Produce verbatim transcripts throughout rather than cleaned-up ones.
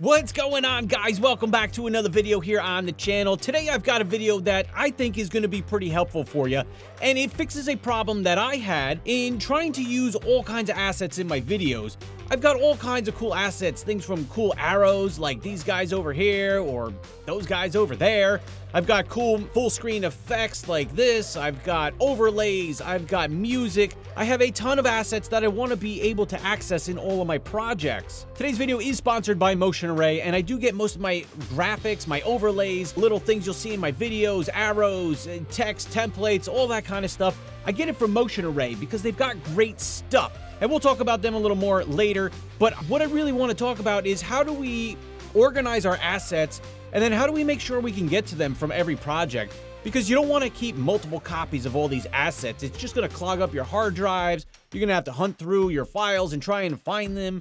What's going on, guys? Welcome back to another video here on the channel. Today I've got a video that I think is going to be pretty helpful for you, and it fixes a problem that I had in trying to use all kinds of assets in my videos. I've got all kinds of cool assets, things from cool arrows like these guys over here or those guys over there. I've got cool full screen effects like this. I've got overlays. I've got music. I have a ton of assets that I want to be able to access in all of my projects. Today's video is sponsored by Motion Array, and I do get most of my graphics, my overlays, little things you'll see in my videos, arrows, text, templates, all that kind of stuff. I get it from Motion Array because they've got great stuff. And we'll talk about them a little more later. But what I really want to talk about is how do we organize our assets, and then how do we make sure we can get to them from every project? Because you don't want to keep multiple copies of all these assets. It's just going to clog up your hard drives. You're going to have to hunt through your files and try and find them.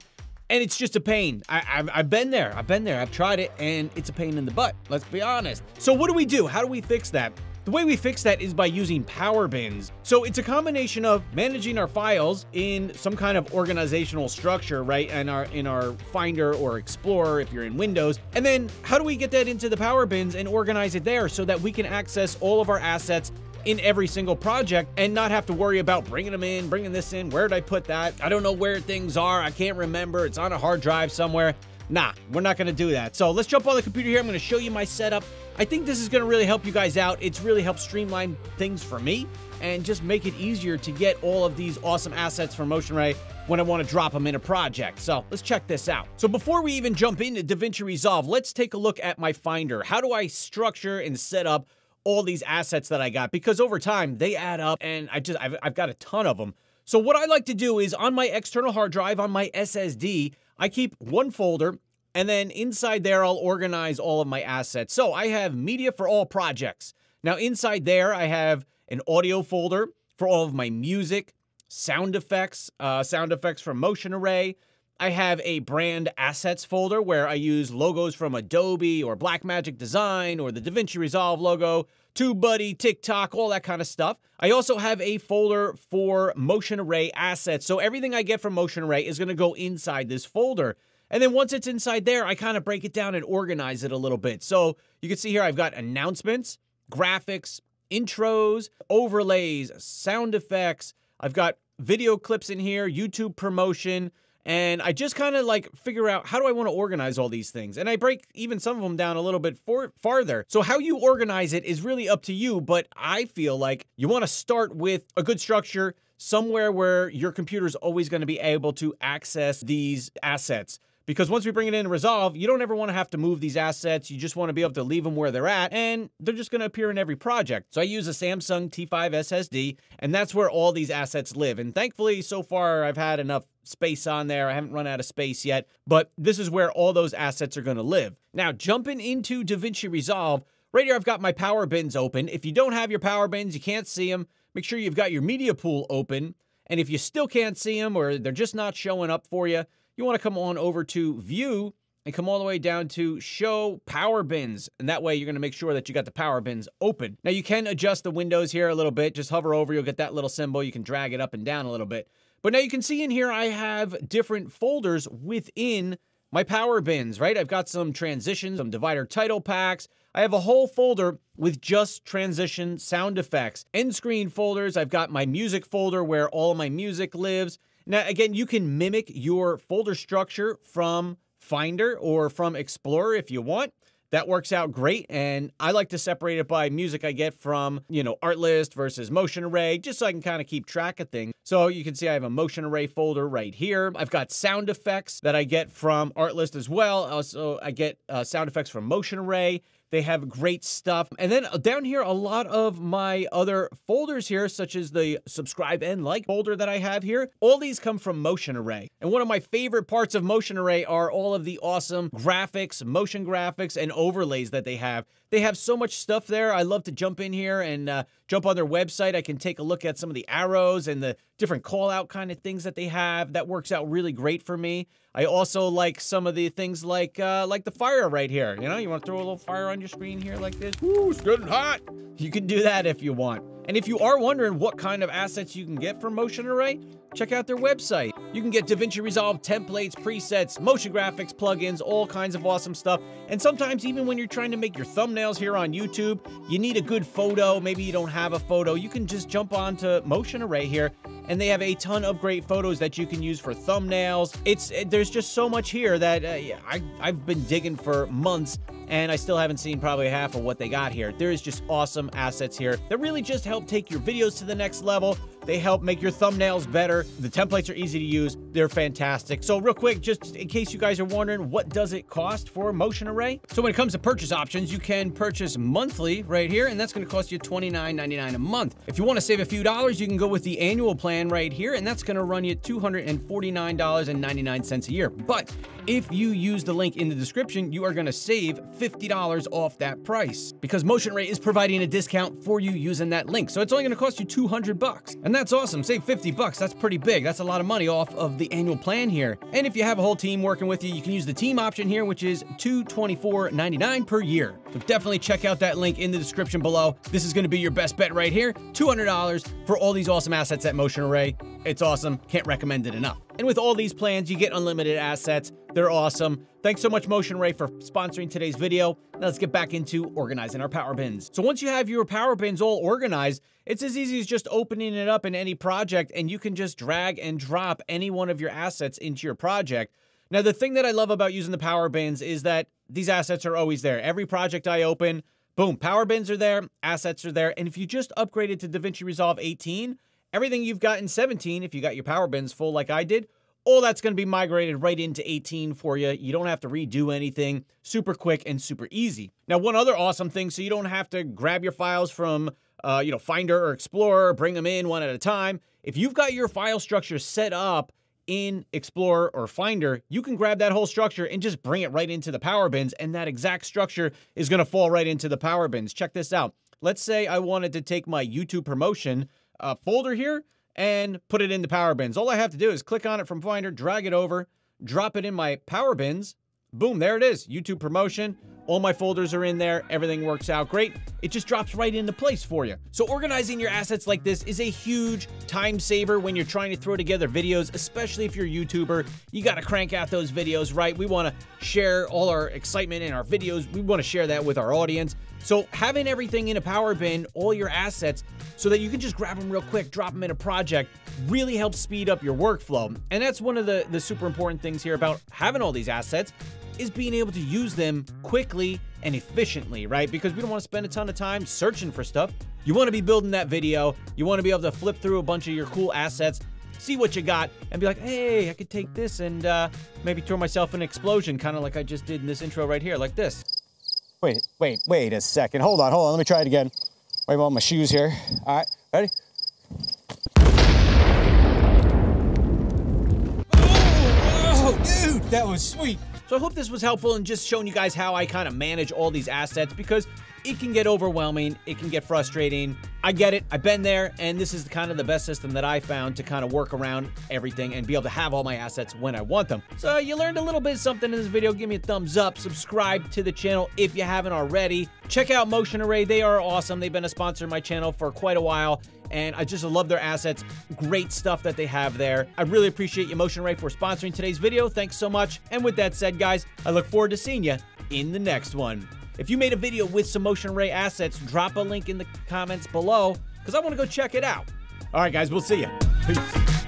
And it's just a pain. I, I've, I've been there. I've been there. I've tried it, and it's a pain in the butt. Let's be honest. So what do we do? How do we fix that? The way we fix that is by using Power Bins. So it's a combination of managing our files in some kind of organizational structure, right? And our in our Finder or Explorer if you're in Windows. And then how do we get that into the Power Bins and organize it there so that we can access all of our assets in every single project and not have to worry about bringing them in, bringing this in, where did I put that? I don't know where things are. I can't remember. It's on a hard drive somewhere. Nah, we're not gonna do that. So let's jump on the computer here. I'm gonna show you my setup. I think this is gonna really help you guys out. It's really helped streamline things for me and just make it easier to get all of these awesome assets from Motion Array when I wanna drop them in a project. So let's check this out. So before we even jump into DaVinci Resolve, let's take a look at my Finder. How do I structure and set up all these assets that I got? Because over time, they add up, and I just, I've, I've got a ton of them. So what I like to do is on my external hard drive, on my S S D, I keep one folder, and then inside there, I'll organize all of my assets. So I have media for all projects. Now inside there, I have an audio folder for all of my music, sound effects, uh, sound effects from Motion Array. I have a brand assets folder where I use logos from Adobe or Blackmagic Design or the DaVinci Resolve logo, TubeBuddy, TikTok, all that kind of stuff. I also have a folder for Motion Array assets. So everything I get from Motion Array is going to go inside this folder. And then once it's inside there, I kind of break it down and organize it a little bit. So you can see here I've got announcements, graphics, intros, overlays, sound effects. I've got video clips in here, YouTube promotion, and I just kind of like figure out how do I want to organize all these things. And I break even some of them down a little bit for, farther. So how you organize it is really up to you, but I feel like you want to start with a good structure somewhere where your computer is always going to be able to access these assets. Because once we bring it in Resolve, you don't ever want to have to move these assets. You just want to be able to leave them where they're at, and they're just going to appear in every project. So I use a Samsung T five S S D, and that's where all these assets live. And thankfully, so far, I've had enough space on there. I haven't run out of space yet, but this is where all those assets are going to live. Now, jumping into DaVinci Resolve, right here, I've got my Power Bins open. If you don't have your Power Bins, you can't see them. Make sure you've got your media pool open. And if you still can't see them or they're just not showing up for you, you want to come on over to View and come all the way down to Show Power Bins. And that way you're going to make sure that you got the Power Bins open. Now you can adjust the windows here a little bit. Just hover over, you'll get that little symbol. You can drag it up and down a little bit. But now you can see in here I have different folders within my Power Bins, right? I've got some transitions, some divider title packs. I have a whole folder with just transition sound effects. End screen folders. I've got my music folder where all of my music lives. Now, again, you can mimic your folder structure from Finder or from Explorer if you want. That works out great, and I like to separate it by music I get from, you know, Artlist versus Motion Array, just so I can kind of keep track of things. So you can see I have a Motion Array folder right here. I've got sound effects that I get from Artlist as well. Also, I get uh, sound effects from Motion Array. They have great stuff. And then down here, a lot of my other folders here, such as the subscribe and like folder that I have here, all these come from Motion Array. And one of my favorite parts of Motion Array are all of the awesome graphics, motion graphics, and overlays that they have. They have so much stuff there. I love to jump in here and uh, jump on their website. I can take a look at some of the arrows and the different call out kind of things that they have. That works out really great for me. I also like some of the things like uh, like the fire right here. You know, you want to throw a little fire on your screen here like this. Ooh, it's good and hot. You can do that if you want. And if you are wondering what kind of assets you can get from Motion Array, Check out their website. You can get DaVinci Resolve templates, presets, motion graphics, plugins, all kinds of awesome stuff. And sometimes even when you're trying to make your thumbnails here on YouTube, you need a good photo, maybe you don't have a photo, you can just jump onto Motion Array here, and they have a ton of great photos that you can use for thumbnails. It's there's just so much here that uh, I, I've been digging for months, and I still haven't seen probably half of what they got here. There is just awesome assets here that really just help take your videos to the next level. They help make your thumbnails better. The templates are easy to use. They're fantastic. So real quick, just in case you guys are wondering, what does it cost for Motion Array? So when it comes to purchase options, you can purchase monthly right here, and that's gonna cost you twenty-nine ninety-nine a month. If you wanna save a few dollars, you can go with the annual plan right here, and that's gonna run you two hundred forty-nine ninety-nine a year. But if you use the link in the description, you are gonna save fifty dollars off that price because Motion Array is providing a discount for you using that link. So it's only gonna cost you two hundred bucks. And that's awesome, save fifty bucks. That's pretty big. That's a lot of money off of the annual plan here. And if you have a whole team working with you, you can use the team option here, which is two hundred twenty-four ninety-nine per year. So definitely check out that link in the description below. This is gonna be your best bet right here. two hundred dollars for all these awesome assets at Motion Array. It's awesome, can't recommend it enough. And with all these plans, you get unlimited assets. They're awesome. Thanks so much, Motion Array, for sponsoring today's video. Now let's get back into organizing our power bins. So once you have your power bins all organized, it's as easy as just opening it up in any project, and you can just drag and drop any one of your assets into your project. Now, the thing that I love about using the power bins is that these assets are always there. Every project I open, boom, power bins are there, assets are there. And if you just upgraded to DaVinci Resolve eighteen, everything you've got in seventeen, if you got your power bins full like I did, all that's going to be migrated right into eighteen for you. You don't have to redo anything. Super quick and super easy. Now, one other awesome thing, so you don't have to grab your files from uh, you know, Finder or Explorer, bring them in one at a time. If you've got your file structure set up in Explorer or Finder, you can grab that whole structure and just bring it right into the power bins, and that exact structure is going to fall right into the power bins. Check this out. Let's say I wanted to take my YouTube promotion uh, folder here and put it in the power bins. All I have to do is click on it from Finder, drag it over, drop it in my power bins. Boom, there it is, YouTube promotion. All my folders are in there, everything works out great. It just drops right into place for you. So organizing your assets like this is a huge time saver when you're trying to throw together videos, especially if you're a YouTuber. You gotta crank out those videos, right? We wanna share all our excitement in our videos. We wanna share that with our audience. So having everything in a power bin, all your assets, so that you can just grab them real quick, drop them in a project, really helps speed up your workflow. And that's one of the, the super important things here about having all these assets, is being able to use them quickly and efficiently, right? Because we don't want to spend a ton of time searching for stuff. You want to be building that video. You want to be able to flip through a bunch of your cool assets, see what you got, and be like, hey, I could take this and uh, maybe throw myself an explosion, kind of like I just did in this intro right here, like this. Wait, wait, wait a second. Hold on, hold on. Let me try it again. Wait about my shoes here. All right, ready? Oh, oh, dude, that was sweet. So I hope this was helpful in just showing you guys how I kind of manage all these assets, because it can get overwhelming, it can get frustrating. I get it, I've been there, and this is kind of the best system that I found to kind of work around everything and be able to have all my assets when I want them. So you learned a little bit something in this video. Give me a thumbs up, subscribe to the channel if you haven't already. Check out Motion Array, they are awesome. They've been a sponsor of my channel for quite a while, and I just love their assets. Great stuff that they have there. I really appreciate you, Motion Array, for sponsoring today's video. Thanks so much. And with that said, guys, I look forward to seeing you in the next one. If you made a video with some Motion Array assets, drop a link in the comments below, because I want to go check it out. All right, guys, we'll see you. Peace.